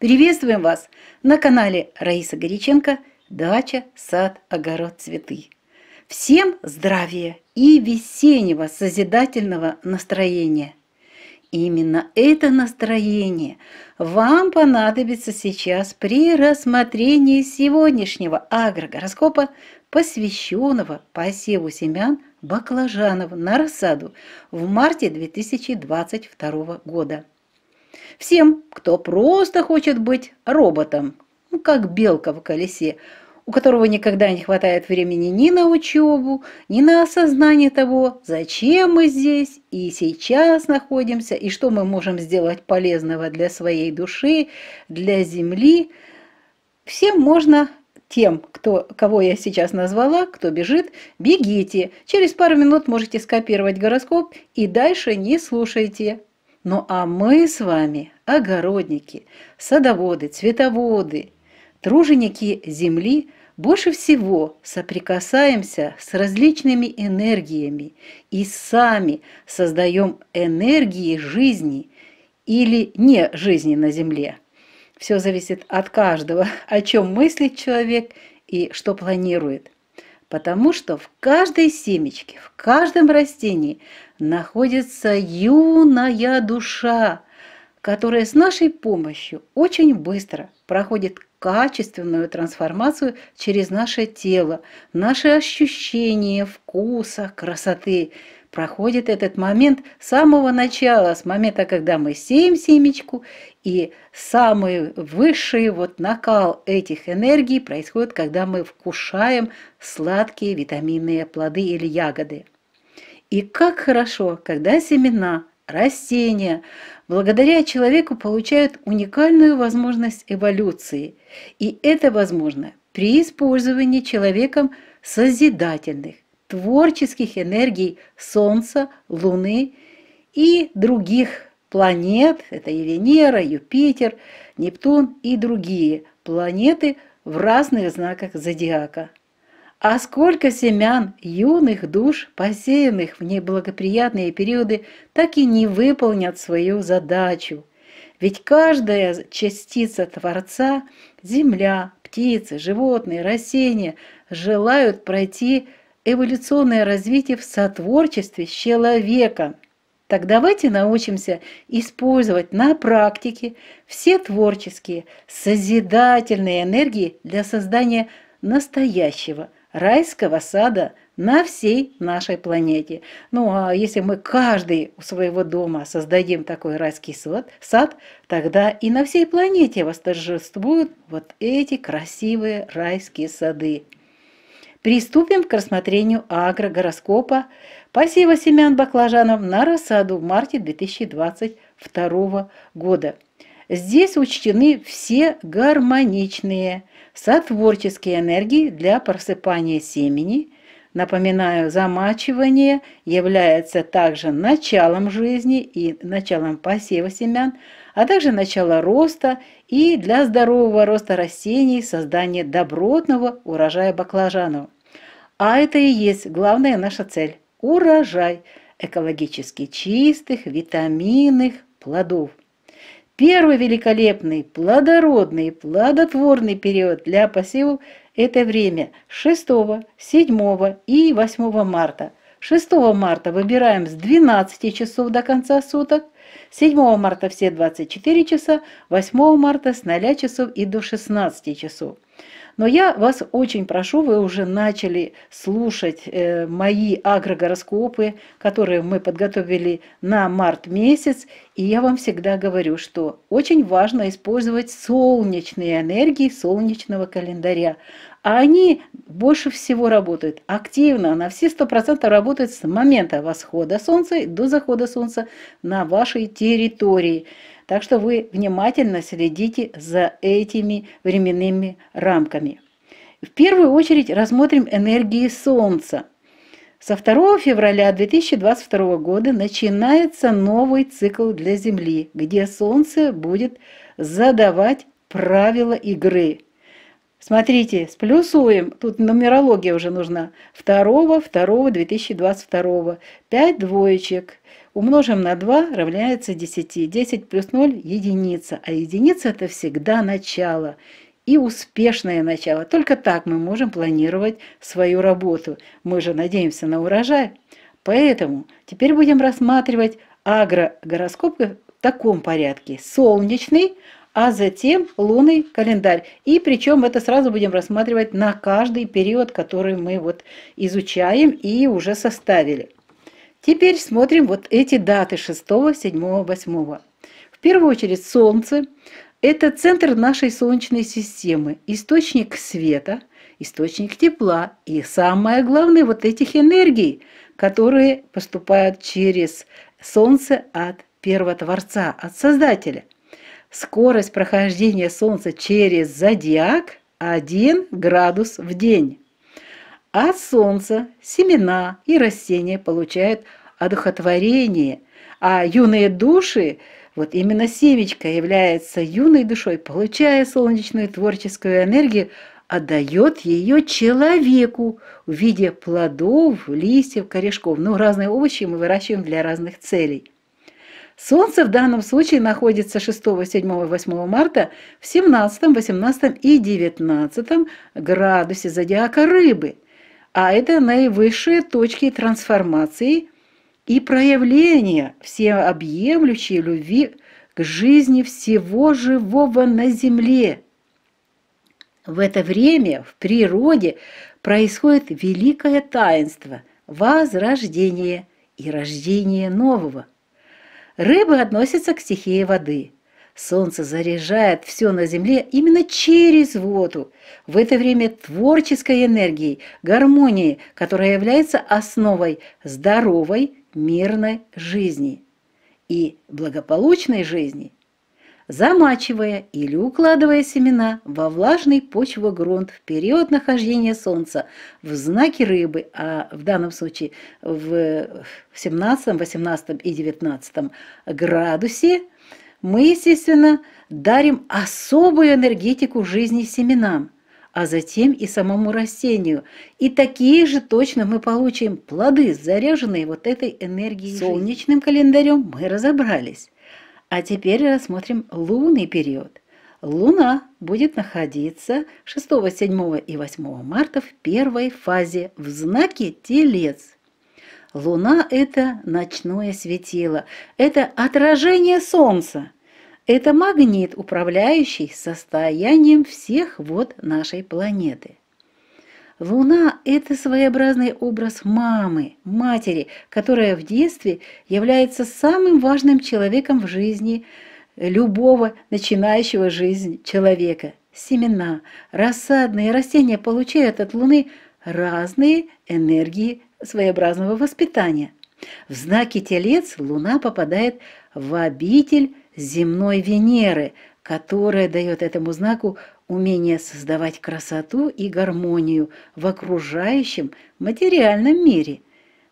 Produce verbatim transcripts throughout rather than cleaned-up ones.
Приветствуем вас на канале Раиса Горяченко «Дача, сад, огород, цветы». Всем здравия и весеннего созидательного настроения. Именно это настроение вам понадобится сейчас при рассмотрении сегодняшнего агрогороскопа, посвященного посеву семян баклажанов на рассаду в марте две тысячи двадцать второго года. Всем, кто просто хочет быть роботом, ну, как белка в колесе, у которого никогда не хватает времени ни на учебу, ни на осознание того, зачем мы здесь и сейчас находимся, и что мы можем сделать полезного для своей души, для земли. Всем можно, тем, кто, кого я сейчас назвала, кто бежит, бегите. Через пару минут можете скопировать гороскоп и дальше не слушайте. Ну а мы с вами, огородники, садоводы, цветоводы, труженики земли, больше всего соприкасаемся с различными энергиями и сами создаем энергии жизни или не жизни на земле. Все зависит от каждого, о чем мыслит человек и что планирует. Потому что в каждой семечке, в каждом растении находится юная душа, которая с нашей помощью очень быстро проходит качественную трансформацию через наше тело, наши ощущения вкуса, красоты. Проходит этот момент с самого начала, с момента, когда мы сеем семечку, и самый высший вот накал этих энергий происходит, когда мы вкушаем сладкие витаминные плоды или ягоды. И как хорошо, когда семена, растения благодаря человеку получают уникальную возможность эволюции. И это возможно при использовании человеком созидательных, творческих энергий Солнца, Луны и других планет, это и Венера, Юпитер, Нептун и другие планеты в разных знаках зодиака. А сколько семян юных душ, посеянных в неблагоприятные периоды, так и не выполнят свою задачу. Ведь каждая частица Творца, земля, птицы, животные, растения желают пройти эволюционное развитие в сотворчестве с человеком. Так давайте научимся использовать на практике все творческие, созидательные энергии для создания настоящего райского сада на всей нашей планете. Ну а если мы каждый у своего дома создадим такой райский сад, сад, тогда и на всей планете восторжествуют вот эти красивые райские сады. Приступим к рассмотрению агрогороскопа посева семян баклажанов на рассаду в марте две тысячи двадцать второго года. Здесь учтены все гармоничные, сотворческие энергии для просыпания семени. Напоминаю, замачивание является также началом жизни и началом посева семян, а также начало роста и для здорового роста растений создание добротного урожая баклажанов. А это и есть главная наша цель – урожай экологически чистых, витаминных плодов. Первый великолепный, плодородный, плодотворный период для посевов – это время шестого, седьмого и восьмого марта. шестого марта выбираем с двенадцати часов до конца суток, седьмого марта все двадцать четыре часа, восьмого марта с ноля часов и до шестнадцати часов. Но я вас очень прошу, вы уже начали слушать э, мои агрогороскопы, которые мы подготовили на март месяц. И я вам всегда говорю, что очень важно использовать солнечные энергии солнечного календаря. А они больше всего работают активно, на все сто процентов работают с момента восхода солнца до захода солнца на вашей территории. Так что вы внимательно следите за этими временными рамками. В первую очередь рассмотрим энергии Солнца. Со второго февраля две тысячи двадцать второго года начинается новый цикл для Земли, где Солнце будет задавать правила игры. Смотрите, сплюсуем, тут нумерология уже нужна, второго, второго, две тысячи двадцать второго, пять двоечек. умножим на два равняется десять. десять плюс ноль – единица. А единица – это всегда начало. И успешное начало. Только так мы можем планировать свою работу. Мы же надеемся на урожай. Поэтому теперь будем рассматривать агрогороскоп в таком порядке. Солнечный, а затем лунный календарь. И причем это сразу будем рассматривать на каждый период, который мы вот изучаем и уже составили. Теперь смотрим вот эти даты шестого, седьмого, восьмого. В первую очередь Солнце. Это центр нашей Солнечной системы, источник света, источник тепла и, самое главное, вот этих энергий, которые поступают через Солнце от Первого Творца, от Создателя. Скорость прохождения Солнца через зодиак – один градус в день. От Солнца семена и растения получают одухотворение, а юные души, вот именно семечко является юной душой, получая солнечную творческую энергию, отдает ее человеку в виде плодов, листьев, корешков. Ну, разные овощи мы выращиваем для разных целей. Солнце в данном случае находится шестого, седьмого, восьмого марта в семнадцатом, восемнадцатом и девятнадцатом градусе зодиака Рыбы. А это наивысшие точки трансформации и проявление всеобъемлющей любви к жизни всего живого на Земле. В это время в природе происходит великое таинство – возрождение и рождение нового. Рыбы относятся к стихии воды. Солнце заряжает все на Земле именно через воду. В это время творческой энергии, гармонии, которая является основой здоровой, мирной жизни и благополучной жизни. Замачивая или укладывая семена во влажный почвогрунт в период нахождения Солнца в знаке Рыбы, а в данном случае в семнадцатом, восемнадцатом и девятнадцатом градусе, мы, естественно, дарим особую энергетику жизни семенам, а затем и самому растению. И такие же точно мы получим плоды, заряженные вот этой энергией. С солнечным календарем мы разобрались. А теперь рассмотрим лунный период. Луна будет находиться шестого, седьмого и восьмого марта в первой фазе в знаке Телец. Луна – это ночное светило, это отражение Солнца. Это магнит, управляющий состоянием всех вод нашей планеты. Луна – это своеобразный образ мамы, матери, которая в детстве является самым важным человеком в жизни любого начинающего жизнь человека. Семена, рассадные растения получают от Луны разные энергии своеобразного воспитания. В знаке Телец Луна попадает в обитель земной Венеры, которая дает этому знаку умение создавать красоту и гармонию в окружающем материальном мире.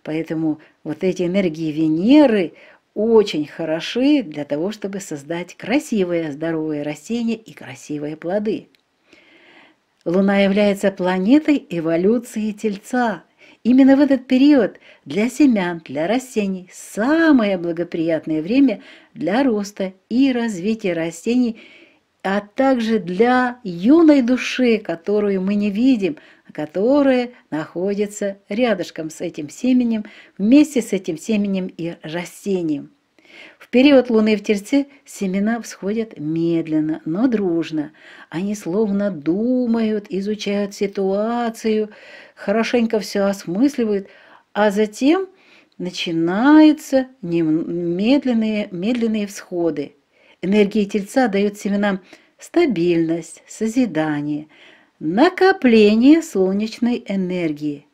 Поэтому вот эти энергии Венеры очень хороши для того, чтобы создать красивые, здоровые растения и красивые плоды. Луна является планетой эволюции Тельца. Именно в этот период для семян, для растений самое благоприятное время для роста и развития растений, а также для юной души, которую мы не видим, которая находится рядышком с этим семенем, вместе с этим семенем и растением. В период Луны в Тельце семена всходят медленно, но дружно. Они словно думают, изучают ситуацию, хорошенько все осмысливают, а затем начинаются медленные, медленные всходы. Энергия Тельца дает семенам стабильность, созидание, накопление солнечной энергии.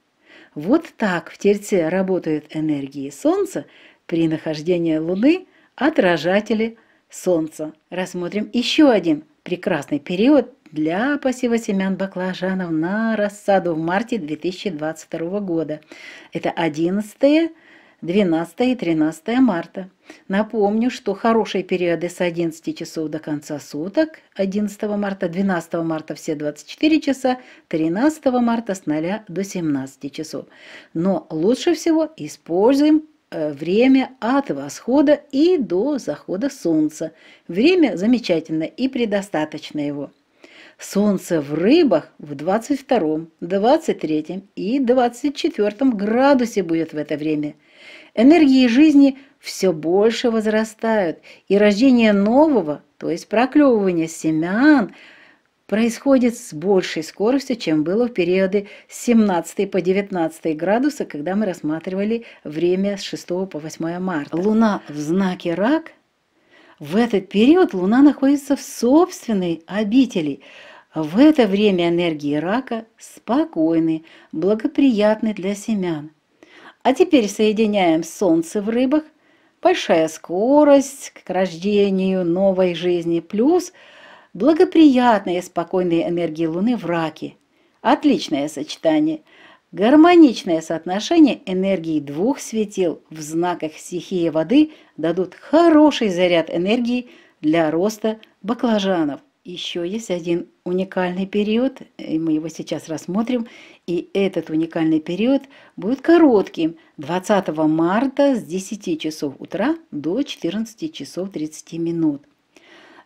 Вот так в Тельце работают энергии Солнца при нахождении Луны, отражатели Солнца. Рассмотрим еще один прекрасный период для посева семян баклажанов на рассаду в марте две тысячи двадцать второго года. Это одиннадцатое, двенадцатое и тринадцатое марта. Напомню, что хорошие периоды с одиннадцати часов до конца суток, одиннадцатого марта, двенадцатого марта все двадцать четыре часа, тринадцатого марта с ноля до семнадцати часов. Но лучше всего используем время от восхода и до захода солнца. Время замечательное и предостаточно его. Солнце в рыбах в двадцать втором, двадцать третьем и двадцать четвёртом градусе будет в это время. Энергии жизни все больше возрастают, и рождение нового, то есть проклевывание семян, происходит с большей скоростью, чем было в периоды с семнадцатого по девятнадцатый градуса, когда мы рассматривали время с шестого по восьмое марта. Луна в знаке Рак. В этот период Луна находится в собственной обители. В это время энергии Рака спокойны, благоприятны для семян. А теперь соединяем Солнце в рыбах, большая скорость к рождению новой жизни, плюс благоприятные и спокойные энергии Луны в Раке. Отличное сочетание. Гармоничное соотношение энергии двух светил в знаках стихии воды дадут хороший заряд энергии для роста баклажанов. Еще есть один уникальный период, и мы его сейчас рассмотрим, и этот уникальный период будет коротким, двадцатого марта с десяти часов утра до четырнадцати часов тридцати минут.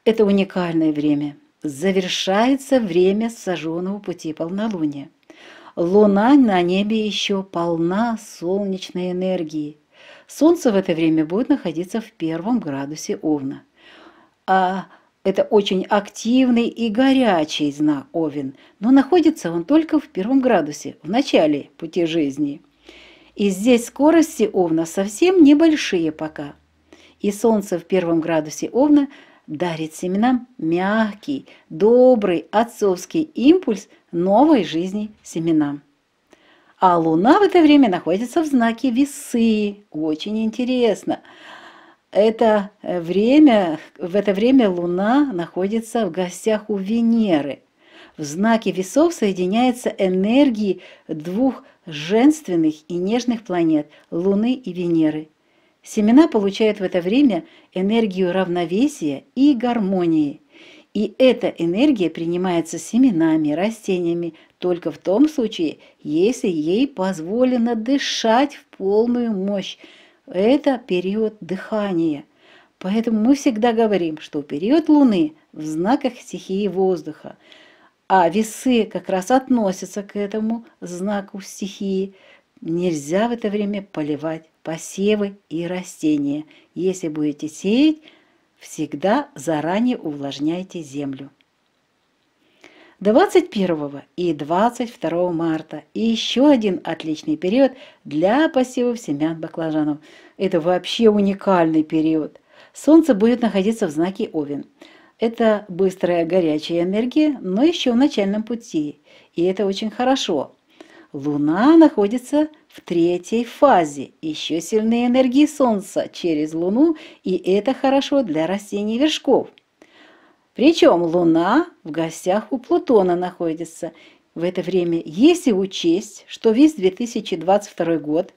Это уникальное время. Завершается время сожженного пути полнолуния. Луна на небе еще полна солнечной энергии. Солнце в это время будет находиться в первом градусе Овна. А это очень активный и горячий знак Овен, но находится он только в первом градусе, в начале пути жизни. И здесь скорости Овна совсем небольшие пока. И Солнце в первом градусе Овна дарит семенам мягкий, добрый, отцовский импульс новой жизни семенам. А Луна в это время находится в знаке Весы. Очень интересно. Это время, в это время Луна находится в гостях у Венеры. В знаке Весов соединяются энергии двух женственных и нежных планет – Луны и Венеры. Семена получают в это время энергию равновесия и гармонии. И эта энергия принимается семенами, растениями только в том случае, если ей позволено дышать в полную мощь. Это период дыхания. Поэтому мы всегда говорим, что период Луны в знаках стихии воздуха. А Весы как раз относятся к этому знаку стихии. Нельзя в это время поливать посевы и растения. Если будете сеять, всегда заранее увлажняйте землю. двадцать первого и двадцать второго марта. И еще один отличный период для посевов семян баклажанов. Это вообще уникальный период. Солнце будет находиться в знаке Овен. Это быстрая горячая энергия, но еще в начальном пути. И это очень хорошо. Луна находится в третьей фазе, еще сильные энергии Солнца через Луну, и это хорошо для растений вершков. Причем Луна в гостях у Плутона находится в это время. Если учесть, что весь две тысячи двадцать второй год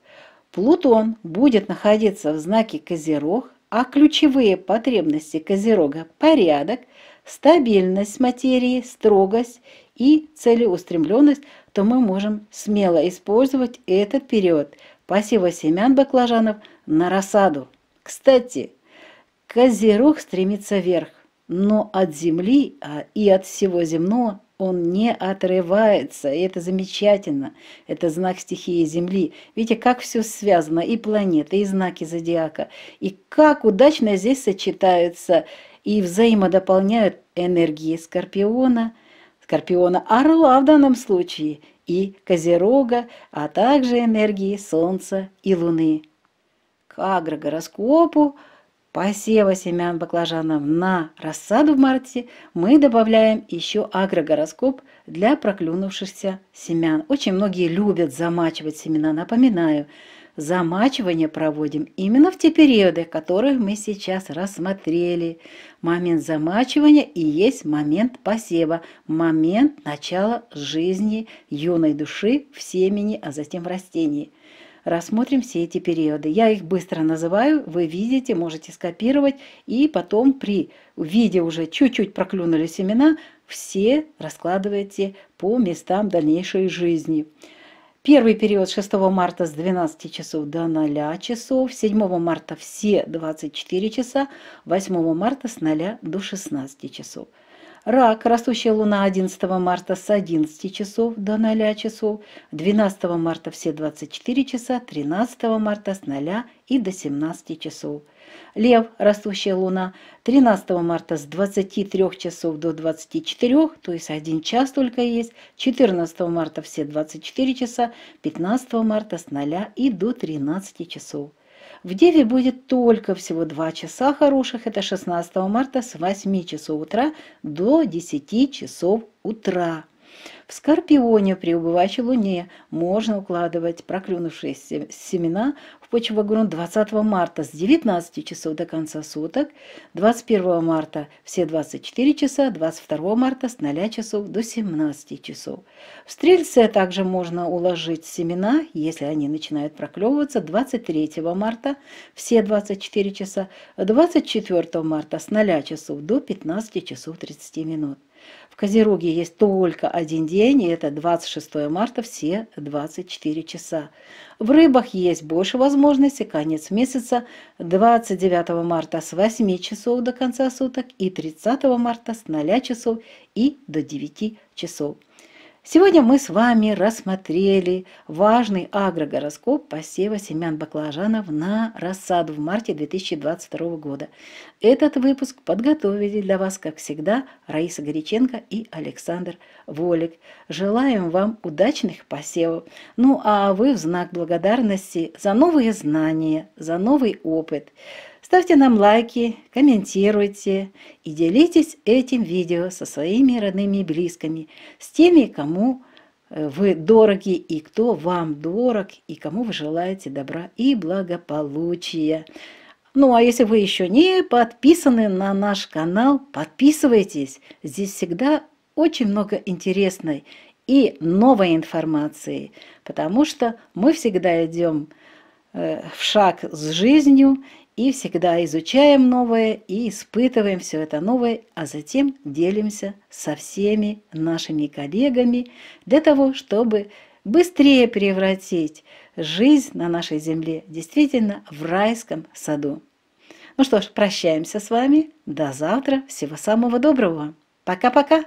Плутон будет находиться в знаке Козерог, а ключевые потребности Козерога – порядок, стабильность материи, строгость и целеустремленность, то мы можем смело использовать этот период посева семян баклажанов на рассаду. Кстати, Козерог стремится вверх, но от земли и от всего земного он не отрывается, и это замечательно. Это знак стихии Земли. Видите, как все связано, и планеты, и знаки зодиака, и как удачно здесь сочетаются и взаимодополняют энергии Скорпиона, Скорпиона Орла в данном случае, и Козерога, а также энергии Солнца и Луны. К агрогороскопу посева семян баклажанов на рассаду в марте мы добавляем еще агрогороскоп для проклюнувшихся семян. Очень многие любят замачивать семена. Напоминаю, замачивание проводим именно в те периоды, которые мы сейчас рассмотрели. Момент замачивания и есть момент посева, момент начала жизни юной души в семени, а затем в растении. Рассмотрим все эти периоды. Я их быстро называю, вы видите, можете скопировать, и потом при виде уже чуть-чуть проклюнули семена, все раскладываете по местам дальнейшей жизни. Первый период шестого марта с двенадцати часов до ноля часов, седьмого марта все двадцать четыре часа, восьмого марта с ноля до шестнадцати часов. Рак, растущая луна одиннадцатого марта с одиннадцати часов до ноля часов, двенадцатого марта все двадцать четыре часа, тринадцатого марта с ноля и до семнадцати часов. Лев, растущая луна тринадцатого марта с двадцати трёх часов до двадцати четырёх, то есть один час только есть, четырнадцатого марта все двадцать четыре часа, пятнадцатого марта с ноля и до тринадцати часов. В Деве будет только всего два часа хороших, это шестнадцатого марта с восьми часов утра до десяти часов утра. В Скорпионе при убывающей луне можно укладывать проклюнувшиеся семена в почвогрунд двадцатого марта с девятнадцати часов до конца суток, двадцать первого марта все двадцать четыре часа, двадцать второго марта с ноля часов до семнадцати часов. В Стрельце также можно уложить семена, если они начинают проклевываться, двадцать третьего марта все двадцать четыре часа, двадцать четвёртого марта с ноля часов до пятнадцати часов тридцати минут. В Козероге есть только один день, и это двадцать шестого марта все двадцать четыре часа. В Рыбах есть больше возможностей, конец месяца двадцать девятого марта с восьми часов до конца суток и тридцатого марта с ноля часов и до девяти часов. Сегодня мы с вами рассмотрели важный агрогороскоп посева семян баклажанов на рассаду в марте две тысячи двадцать второго года. Этот выпуск подготовили для вас, как всегда, Раиса Горяченко и Александр Волик. Желаем вам удачных посевов. Ну а вы в знак благодарности за новые знания, за новый опыт. Ставьте нам лайки, комментируйте и делитесь этим видео со своими родными и близкими, с теми, кому вы дороги и кто вам дорог, и кому вы желаете добра и благополучия. Ну а если вы еще не подписаны на наш канал, подписывайтесь. Здесь всегда очень много интересной и новой информации, потому что мы всегда идем в шаг с жизнью, и всегда изучаем новое и испытываем все это новое, а затем делимся со всеми нашими коллегами для того, чтобы быстрее превратить жизнь на нашей земле действительно в райском саду. Ну что ж, прощаемся с вами. До завтра. Всего самого доброго. Пока-пока.